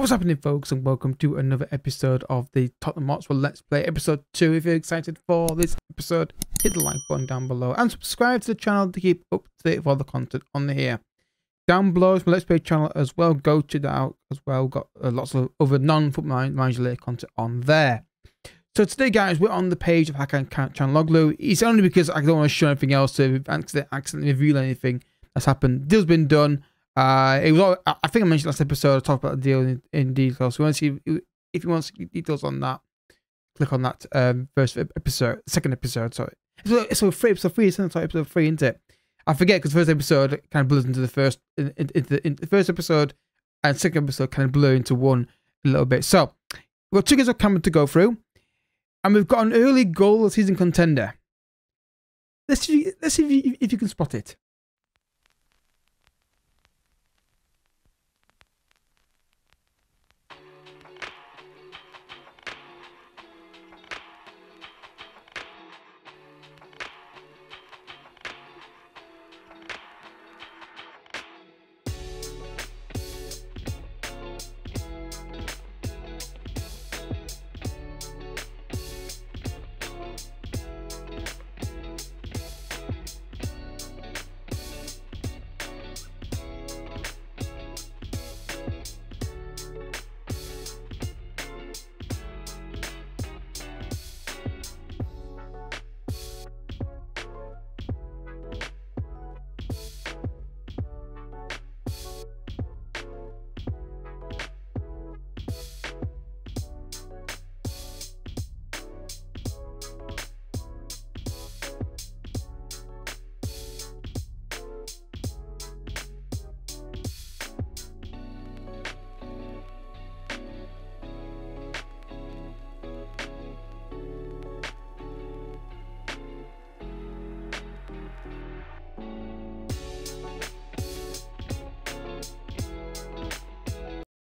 What's happening, folks, and welcome to another episode of the Tottenham Hotspur Let's Play, episode 2. If you're excited for this episode, hit the like button down below and subscribe to the channel to keep up to date with all the content on here. Down below is my Let's Play channel as well. Go check that out as well. Got lots of other non-football manager related content on there. So today, guys, we're on the page of Hakan Çalhanoğlu. It's only because I don't want to show anything else to accidentally reveal anything that's happened. Deal's been done. It was all, I think I mentioned last episode, I talked about the deal in detail. So if you want to see details on that, click on that second episode. Sorry, so episode three, isn't it? I forget because the first episode kind of blurs into the first episode, and second episode kind of blur into one a little bit. So we've got 2 games of camera to go through, and we've got an early goal of season contender. Let's see if you can spot it.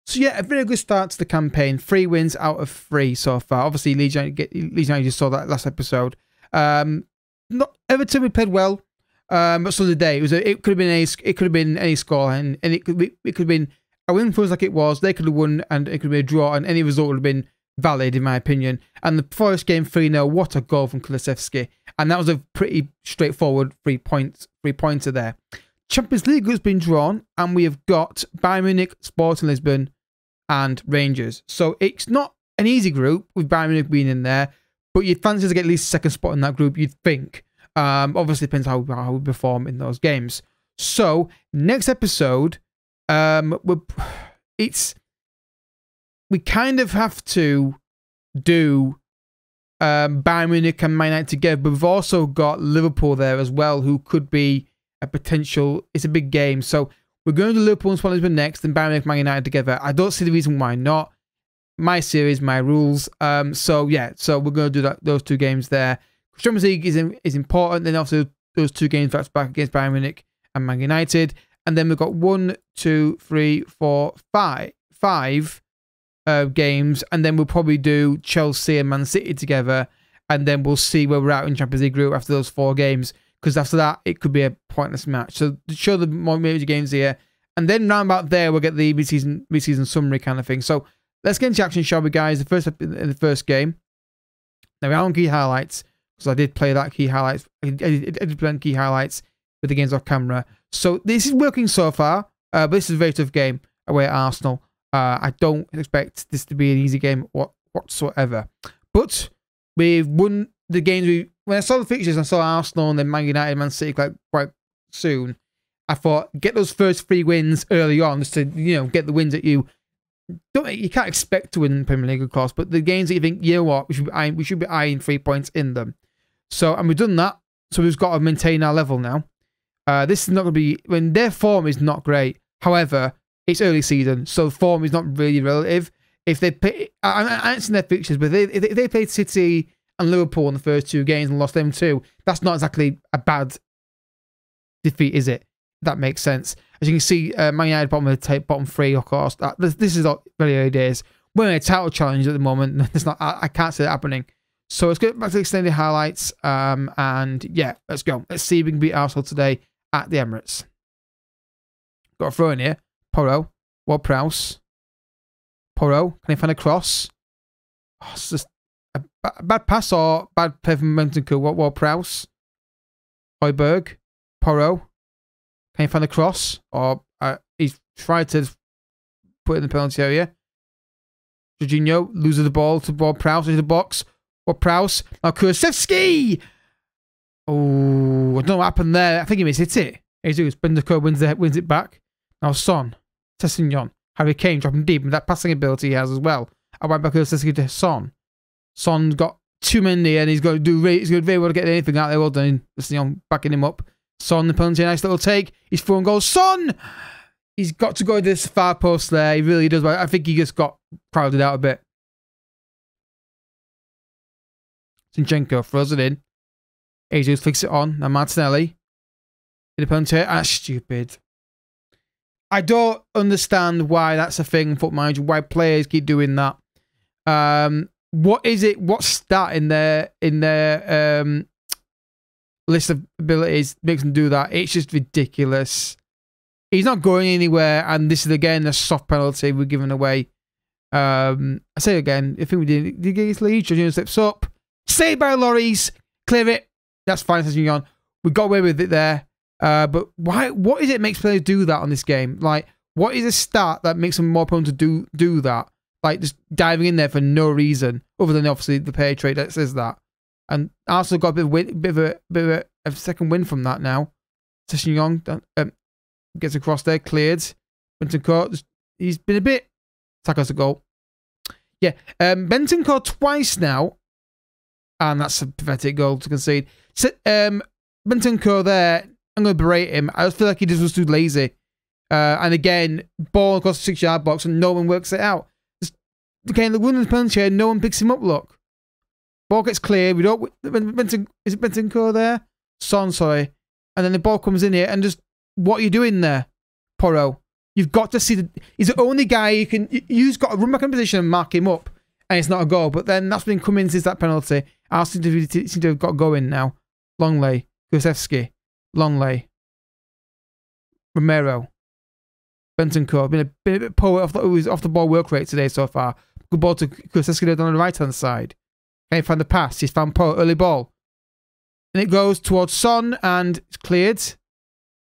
So yeah, a very good start to the campaign. 3 wins out of 3 so far. Obviously, Leeds United just saw that last episode. Not Everton, we played well, but so the day it could have been any score, and it could have been a win for us like it was. They could have won, and it could be a draw, and any result would have been valid in my opinion. And the Forest game 3-0. What a goal from Kulusevski, and that was a pretty straightforward three-pointer there. Champions League has been drawn, and we have got Bayern Munich, Sporting Lisbon, and Rangers. So it's not an easy group with Bayern Munich being in there, but you'd fancy to get at least second spot in that group, you'd think. Obviously, depends how we perform in those games. So next episode, we kind of have to do Bayern Munich and Man United together, but we've also got Liverpool there as well, who could be a potential. It's a big game, so we're going to Liverpool and Sporting Lisbon next, and Bayern Munich, Man United together. I don't see the reason why not. My series, my rules. So yeah, so we're going to do those 2 games there. Champions League is important. Then also those 2 games back against Bayern Munich and Man United, and then we've got 5 games, and then we'll probably do Chelsea and Man City together, and then we'll see where we're at in Champions League group after those 4 games. Because after that, it could be a pointless match. So to show the more major games here, and then round about there, we'll get the mid-season summary kind of thing. So let's get into action, shall we, guys? The first game. Now we're on key highlights, because I did play that key highlights. I did play key highlights with the games off camera. So this is working so far, but this is a very tough game away at Arsenal. I don't expect this to be an easy game whatsoever. But we've won the games we. When I saw the fixtures, I saw Arsenal and then Man United, Man City quite soon. I thought, get those first 3 wins early on, just to, you know, get the wins that you can't expect to win in the Premier League, of course, but the games that you think, you know what, we should be eyeing 3 points in them. So, and we've done that. So we've got to maintain our level now. This is not going to be when their form is not great. However, it's early season, so form is not really relative. If they play, I haven't seen their fixtures, but if they played City and Liverpool in the first 2 games and lost them too, that's not exactly a bad defeat, is it? That makes sense. As you can see, Man United bottom 3, of course. This is not very early days. We're in a title challenge at the moment. It's not. I can't see that happening. So let's go back to the extended highlights. And yeah, let's go. Let's see if we can beat Arsenal today at the Emirates. Got a throw in here. Porro, Ward-Prowse, Porro, can he find a cross? Oh, it's just a bad pass or bad play from Bentancur. What? Ward-Prowse, Højbjerg, Porro. Can he find a cross? Or he's tried to put it in the penalty area. Jorginho loses the ball to Ward-Prowse into the box. Ward-Prowse now Kulusevski. Oh, I don't know what happened there. I think he missed it. Bentancur wins it back. Now Son, Sessegnon, Harry Kane dropping deep with that passing ability he has as well. I went back to Son. Son's got too many and he's got to do. He's going to very well to get anything out there. Well done, Sessegnon backing him up. Son, the penalty, nice little take. He's throwing goals. Son, he's got to go to this far post there. He really does. But I think he just got crowded out a bit. Zinchenko throws it in. Jesus flicks it on. Now Martinelli. In the penalty. That's stupid. I don't understand why that's a thing, Foot Manager. Why players keep doing that. What is it? What stat in their list of abilities makes them do that? It's just ridiculous. He's not going anywhere, and this is again a soft penalty we're giving away. I say again, I think we did get his lead. Jorginho slips up. Saved by Lloris. Clear it. That's fine. On. We got away with it there. But why? What is it makes players do that on this game? Like, what is a stat that makes them more prone to do that? Like, just diving in there for no reason, other than obviously the pay trade that says that. And Arsenal got a bit of a second win from that now. Sessegnon gets across there, cleared. Bentancur, he's been a bit... Saka's a goal. Yeah, Bentancur twice now. And that's a pathetic goal to concede. Bentancur there, I'm going to berate him. I just feel like he just was too lazy. And again, ball across the 6-yard box and no one works it out. Okay, the winner's penalty here, no one picks him up, look. Ball gets cleared. We don't... Is it Bentancur there? Son, sorry. And then the ball comes in here and just... What are you doing there, Porro? You've got to see the... He's the only guy you can... You've got to run back in position and mark him up. And it's not a goal. But then that's been coming since that penalty. Arsenal seem to have got going now. Longley. Kulusevski. Longley. Romero. Bentancur. Been a bit poor off the ball work rate today so far. Good ball to Kulusevski on the right-hand side. And he found the pass. He's found Porro. Early ball. And it goes towards Son and it's cleared.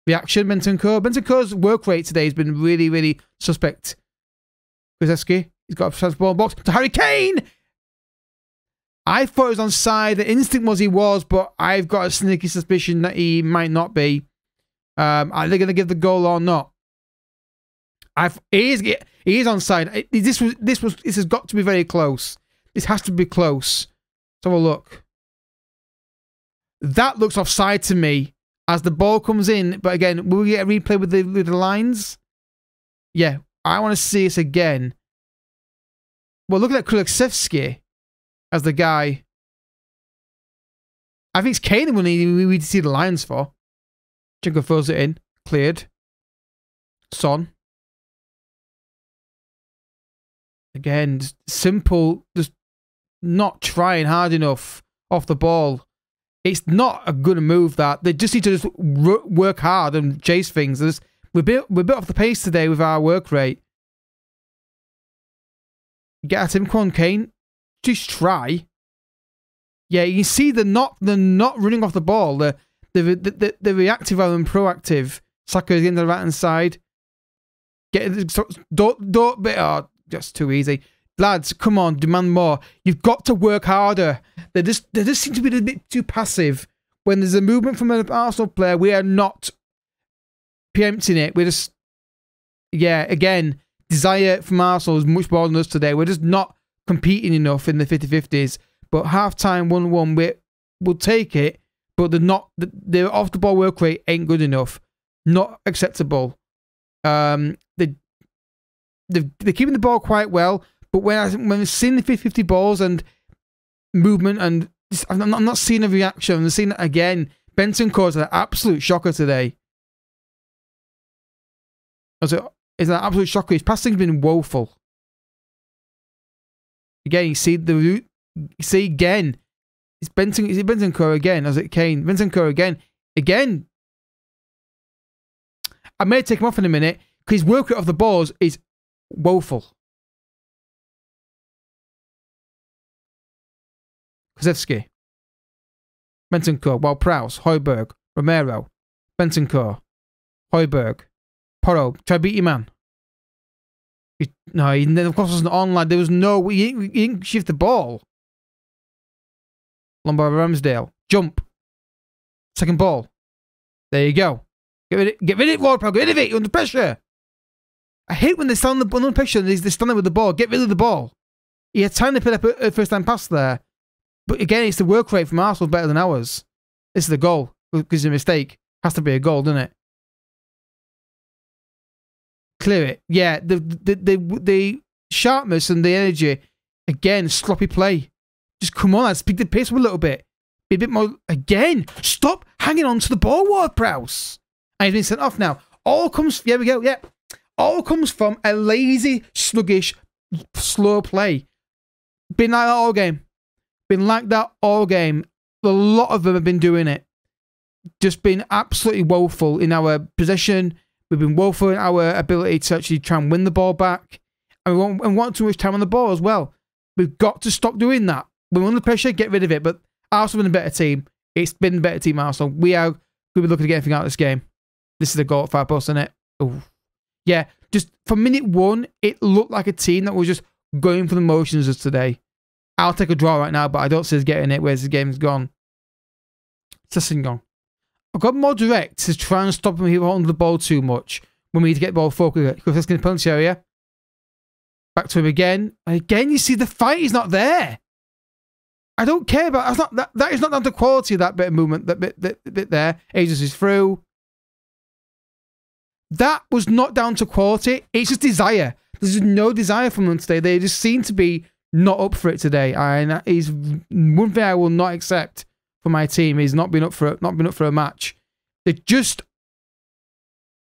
Reaction, Bentancur. Bentancur's work rate today has been really, really suspect. Kulusevski. He's got a chance ball box to Harry Kane! I thought it was onside. The instinct was he was, but I've got a sneaky suspicion that he might not be. Are they going to give the goal or not? He is onside. This has got to be very close. This has to be close. Let's have a look. That looks offside to me as the ball comes in. But again, will we get a replay with the lines? Yeah, I want to see this again. Well, look at Kulusevski as the guy. I think it's Kane we need to see the lines for. Jinko throws it in. Cleared. Son. Again, just simple. Just not trying hard enough off the ball. It's not a good move that. They just need to just work hard and chase things. We're a bit off the pace today with our work rate. Get at him, Quan Kane. Just try. Yeah, you can see they're not running off the ball. They're reactive rather than proactive. Saka is in the right hand side. Oh, that's too easy. Lads, come on, demand more. You've got to work harder. They just seem to be a bit too passive. When there's a movement from an Arsenal player, we are not preempting it. We're just, yeah, again, desire from Arsenal is much more than us today. We're just not competing enough in the 50-50s. But half-time, 1-1, we'll take it, but their off-the-ball work rate ain't good enough. Not acceptable. They're keeping the ball quite well, but when I've seen the 50-50 balls and movement, and I'm not seeing a reaction. I'm seeing that again. Bentancur's an absolute shocker today. It's an absolute shocker. His passing's been woeful. Again, you see the root. You see again. It's Bentancur. Is it Bentancur again? Or is it Kane? Bentancur again. Again. I may take him off in a minute because his work rate off the balls is woeful. Kulusevski, Bentancur, Ward-Prowse, Højbjerg, Romero, Bentancur, Højbjerg, Porro. Try beat your man. No, he, of course, wasn't on, lad. There was no... He didn't shift the ball. Long ball, Ramsdale. Jump. Second ball. There you go. Get rid of it, Ward-Prowse. Get rid of it. You're under pressure. I hate when they stand under pressure and they stand there with the ball. Get rid of the ball. He had time to put up a first-time pass there. But again, it's the work rate from Arsenal better than ours. This is the goal. Because it's a mistake. Has to be a goal, doesn't it? Clear it. Yeah, the sharpness and the energy. Again, sloppy play. Just come on, let's pick the pace up a little bit. Be a bit more. Again, stop hanging on to the ball, Ward-Prowse. And he's been sent off now. All comes, yeah, we go, yeah. All comes from a lazy, sluggish, slow play. Been like that all game. Been like that all game. A lot of them have been doing it. Just been absolutely woeful in our possession. We've been woeful in our ability to actually try and win the ball back. And we want too much time on the ball as well. We've got to stop doing that. When we're under pressure, get rid of it. But Arsenal have been a better team. It's been a better team, Arsenal. We are going to be looking to get anything out of this game. This is a goal at 5 posts, isn't it? Ooh. Yeah, just from minute 1, it looked like a team that was just going for the motions as today. I'll take a draw right now, but I don't see us getting it. Where's the game's gone? Sessegnon. I've got more direct to try and stop him here holding the ball too much when we need to get the ball focused. Because that's in the penalty area. Back to him again. And again, you see the fight is not there. I don't care about that's not that. That is not down to quality of that bit of movement. That bit there. Aegis is through. That was not down to quality. It's just desire. There's no desire from them today. They just seem to be not up for it today. And that is one thing I will not accept. For my team is not been up for a match. They're just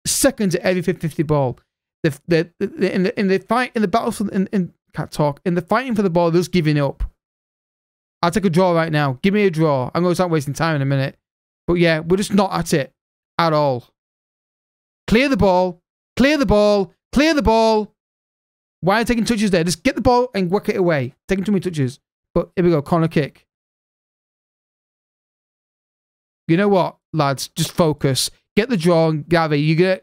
seconds at every 50-50 ball. In the fighting for the ball, they're just giving up. I'll take a draw right now. Give me a draw. I'm going to start wasting time in a minute. But yeah, we're just not at it at all. Clear the ball. Clear the ball. Clear the ball. Why are you taking touches there? Just get the ball and work it away. Taking too many touches. But here we go. Corner kick. You know what, lads? Just focus. Get the draw, Gavi.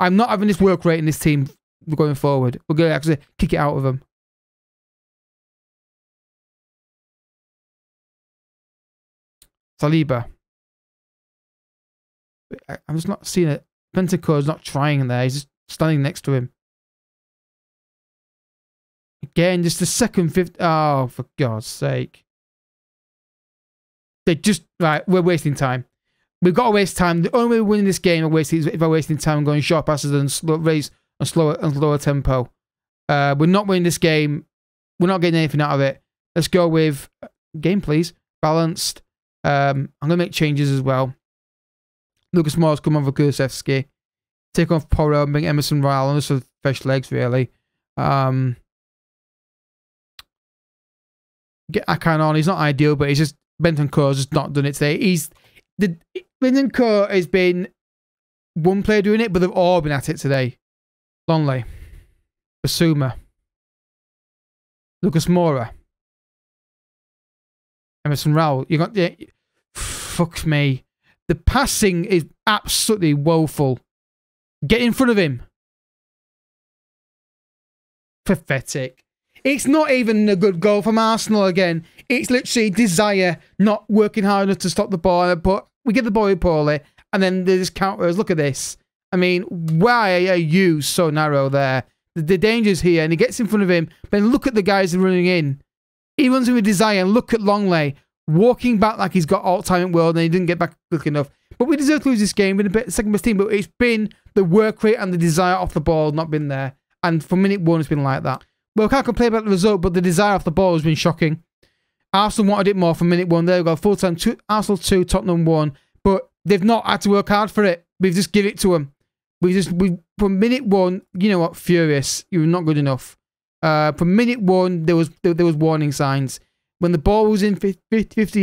I'm not having this work rate in this team going forward. We're going to actually kick it out of them. Saliba. I'm just not seeing it. Bentancur's not trying there. He's just standing next to him. Again, just the second fifth. Oh, for God's sake. They're just, right, we're wasting time. We've got to waste time. The only way we're winning this game is if I'm wasting time and going short passes and slow race and slower tempo. We're not winning this game. We're not getting anything out of it. Let's go with game, please. Balanced. I'm going to make changes as well. Lucas Moura's come on for Kulusevski. Take off Porro and bring Emerson Royal on. Just for fresh legs, really. Get Akan on. He's not ideal, but he's just... Bentancur's just not done it today. Bentancur has been one player doing it, but they've all been at it today. Longley, Bissouma, Lucas Moura, Emerson Royal. You got the fuck me. The passing is absolutely woeful. Get in front of him. Pathetic. It's not even a good goal from Arsenal again. It's literally desire, not working hard enough to stop the ball. But we get the ball poorly, and then they just counter us. Look at this. I mean, why are you so narrow there? The danger's here, and he gets in front of him. But look at the guys running in. He runs in with desire, and look at Longley walking back like he's got all time in the world, and he didn't get back quick enough. But we deserve to lose this game. We're the second best team, but it's been the work rate and the desire off the ball not been there. And for minute 1, it's been like that. Well, can't complain about the result, but the desire off the ball has been shocking. Arsenal wanted it more from minute 1. There we go. Full-time, Arsenal 2, Tottenham 1. But they've not had to work hard for it. We've just given it to them. From minute 1, you know what? Furious. You were not good enough. From minute 1, there was warning signs. When the ball was in 50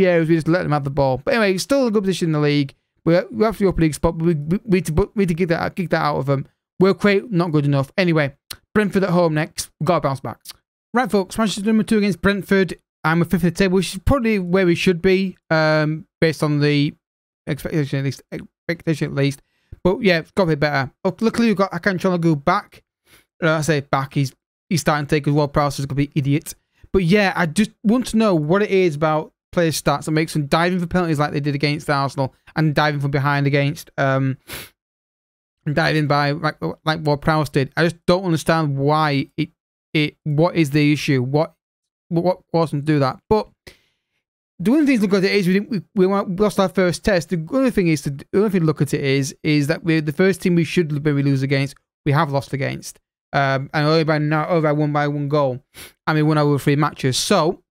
areas, we just let them have the ball. But anyway, still a good position in the league. We're after the upper league spot, but we need to kick that out of them. We're great, not good enough. Anyway. Brentford at home next. We've got to bounce back. Right, folks. Manchester United #2 against Brentford. and we're fifth in the table, which is probably where we should be, based on the expectation at least. But yeah, it's got to be better. Oh, luckily we've got Akanchonoglu back. I say back, he's starting to take because Ward-Prowse is a complete idiot. But yeah, I just want to know what it is about player stats that makes them diving for penalties like they did against Arsenal and diving from behind against diving by like Ward-Prowse did. I just don't understand why what is the issue? What caused them to do that? But the only thing to look at it is we lost our first test. The only thing is to look at it is that we're the first team we should maybe lose against. We have lost against, and only by one goal, and we won over 3 matches. So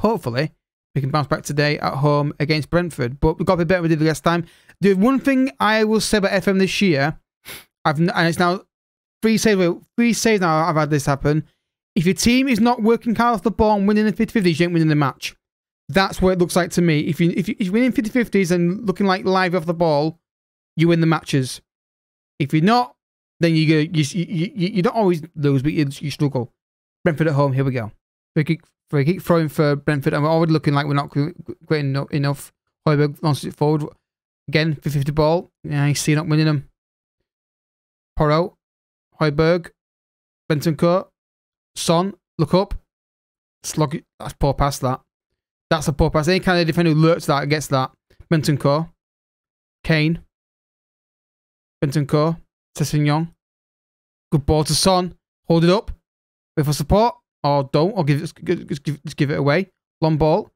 hopefully we can bounce back today at home against Brentford. But we've got to be better than we did last time. The one thing I will say about FM this year, and it's now 3 saves now I've had this happen. If your team is not working hard off the ball and winning the 50-50s, you ain't winning the match. That's what it looks like to me. If you're winning 50-50s and looking like live off the ball, you win the matches. If you're not, then you don't always lose, but you struggle. Brentford at home, here we go. We keep throwing for Brentford, and we're already looking like we're not great enough. Højbjerg launches it forward. Again, 50-50 ball. Yeah, you see, not winning them. Porro, Højbjerg, Bentancur, Son, look up. Slog, that's poor pass, that. That's a poor pass. Any kind of defender who lurks that gets that. Bentancur, Kane, Bentancur, Sessegnon. Good ball to Son. Hold it up. Wait for support. Or don't. Or just give it away. Long ball.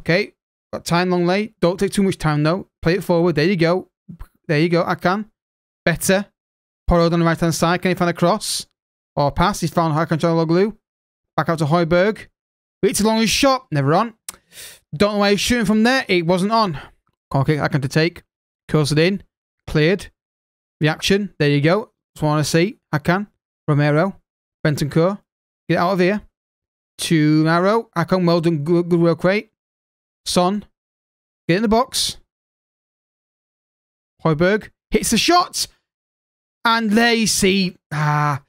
Okay. Got time, long lay. Don't take too much time though. Play it forward. There you go. There you go. I can. Better. Porro on the right hand side. Can he find a cross? Or a pass? He's found Akanchonoglu. Back out to Højbjerg. It's a long shot. Never on. Don't know why he's shooting from there. It wasn't on. Okay, I can to take. Curls it in. Cleared. Reaction. There you go. That's what I want to see. I can. Romero. Bentancur. Get out of here. To Narrow. I can. Well done. Good work rate. Son. Get in the box. Højbjerg. Hits the shot. And there you see. Ah.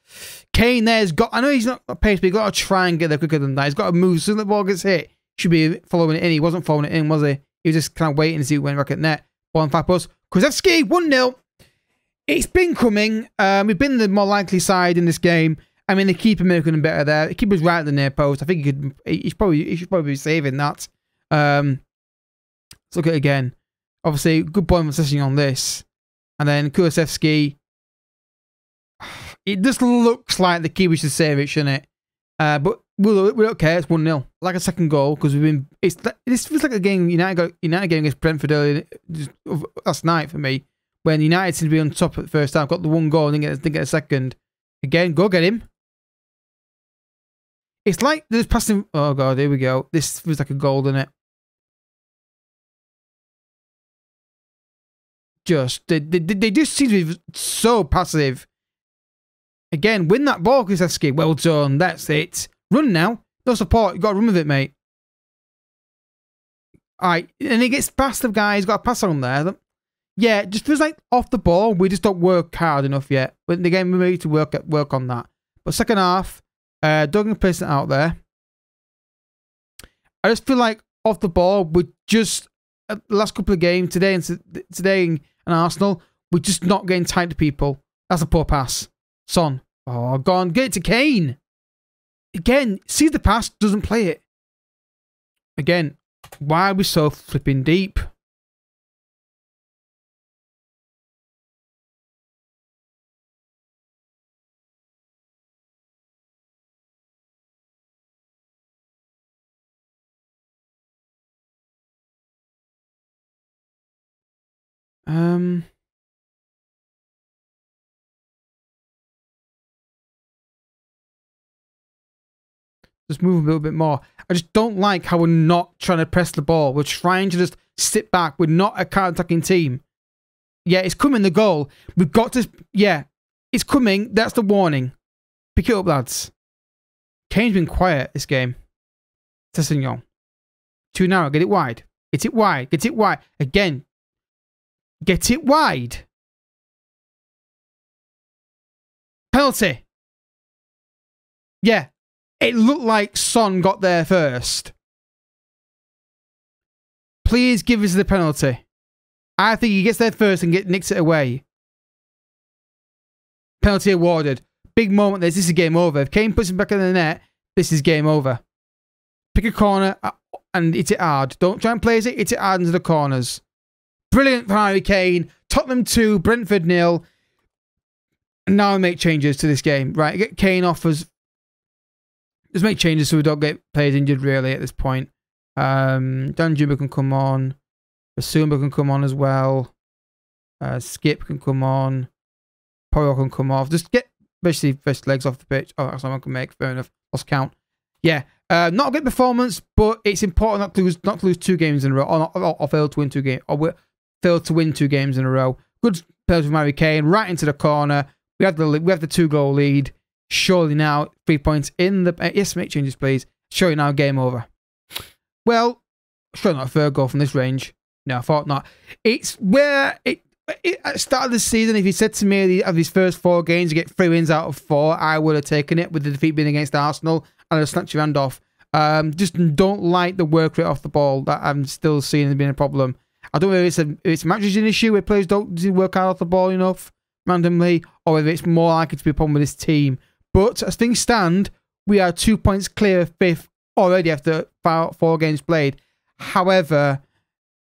Kane there's got, I know he's not a pace, but he's got to try and get there quicker than that. He's got to move. As soon as the ball gets hit, should be following it in. He wasn't following it in, was he? He was just kind of waiting to see it went back at net. 1-5 plus. Kulusevski, 1-0. It's been coming. We've been the more likely side in this game. I mean, the keeper made him better there. The keeper's right at the near post. I think he should probably be saving that. Let's look at it again. Obviously, good point for Sessegnon on this. And then Kulusevski. It just looks like the keeper should save it, shouldn't it? But we don't care. It's 1-0. Like a second goal because we've been. This feels like a game United game against Brentford earlier last night for me, when United seemed to be on top at the first half, got the 1 goal and didn't get a second. Again, go get him. It's like they're just passing. Oh god, here we go. This feels like a goal, doesn't it? Just they just seem to be so passive. Again, win that ball, Kulusevski. Well done. That's it. Run now. No support. You've got to run with it, mate. All right. And he gets past the guy. He's got a pass on there. Yeah, it just feels like off the ball, we just don't work hard enough yet. But in the game, we need to work on that. But second half, Duggan placing it out there. I just feel like off the ball, we're just, the last couple of games, today in Arsenal, we're just not getting tight to people. That's a poor pass. Son. Oh, gone. Get it to Kane. Again, sees the pass, doesn't play it. Again, why are we so flipping deep? Just move a little bit more. I just don't like how we're not trying to press the ball. We're trying to just sit back. We're not a counter-attacking team. Yeah, it's coming, the goal. We've got to... Yeah, it's coming. That's the warning. Pick it up, lads. Kane's been quiet this game. Sessegnon. Too narrow. Get it wide. Get it wide. Get it wide. Again. Get it wide. Penalty. Yeah. It looked like Son got there first. Please give us the penalty. I think he gets there first and nicks it away. Penalty awarded. Big moment. This is game over. If Kane puts him back in the net, this is game over. Pick a corner and hit it hard. Don't try and play it. Hit it hard into the corners. Brilliant for Harry Kane. Tottenham 2, Brentford 0. And now I make changes to this game. Right, get Kane off us. Just make changes so we don't get players injured really at this point. Danjuma can come on. Bissouma can come on as well. Skip can come on. Porro can come off. Just get basically first legs off the pitch. Oh, that's not one can make. Fair enough. Lost count. Yeah. Not a good performance, but it's important not to lose 2 games in a row, or fail to win 2 games, or fail to win 2 games in a row. Good plays from Harry Kane, right into the corner. We have the 2-goal lead. Surely now 3 points in the yes, make changes please. Surely now game over. Well, surely not a third goal from this range. No, I thought not. It's where at the start of the season, if you said to me of his first 4 games you get 3 wins out of 4, I would have taken it with the defeat being against Arsenal. And I'll snatch your hand off. Just don't like the work rate off the ball that I'm still seeing as being a problem. I don't know if it's a managing issue where players don't work out off the ball enough randomly, or whether it's more likely to be a problem with this team. But as things stand, we are 2 points clear of 5th already after 4 games played. However,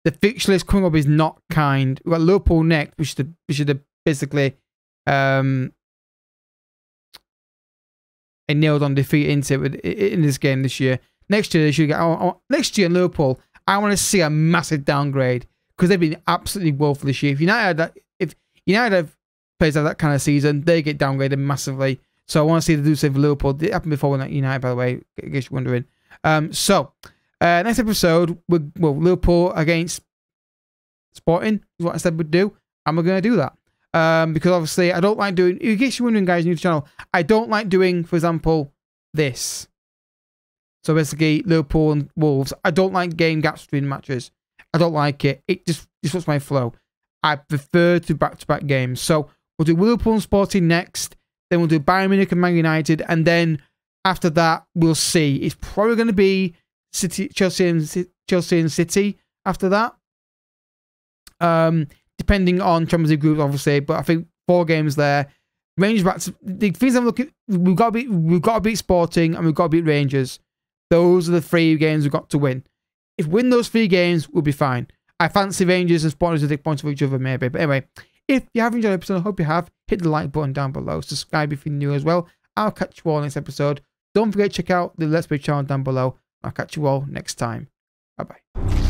the fixture list coming up is not kind. We've got Liverpool next, which should have basically a nailed-on defeat into it in this game this year. Next year, they should get. Next year in Liverpool, I want to see a massive downgrade because they've been absolutely woeful this year. If United have players have that kind of season, they get downgraded massively. So I want to see the do same for Liverpool. It happened before when United, by the way. I guess you're wondering. So next episode, Liverpool against Sporting is what I said we'd do, and we're going to do that. Because obviously I don't like doing, in case you're wondering guys, new to the channel, I don't like doing, for example, this. So basically Liverpool and Wolves, I don't like game gaps between matches. I don't like it. It just disrupts my flow. I prefer to back-to-back games. So we'll do Liverpool and Sporting next, then we'll do Bayern Munich and Man United, and then after that we'll see. It's probably going to be Chelsea and City after that. Depending on Champions League groups, obviously, but I think 4 games there. Rangers back to the things I'm looking. We've got to beat Sporting and we've got to beat Rangers. Those are the 3 games we've got to win. If we win those 3 games, we'll be fine. I fancy Rangers and Sporting to take points for each other, maybe. But anyway, if you have enjoyed the episode, I hope you have. Hit the like button down below. Subscribe if you're new as well. I'll catch you all next episode. Don't forget to check out the Let's Play channel down below. I'll catch you all next time. Bye bye.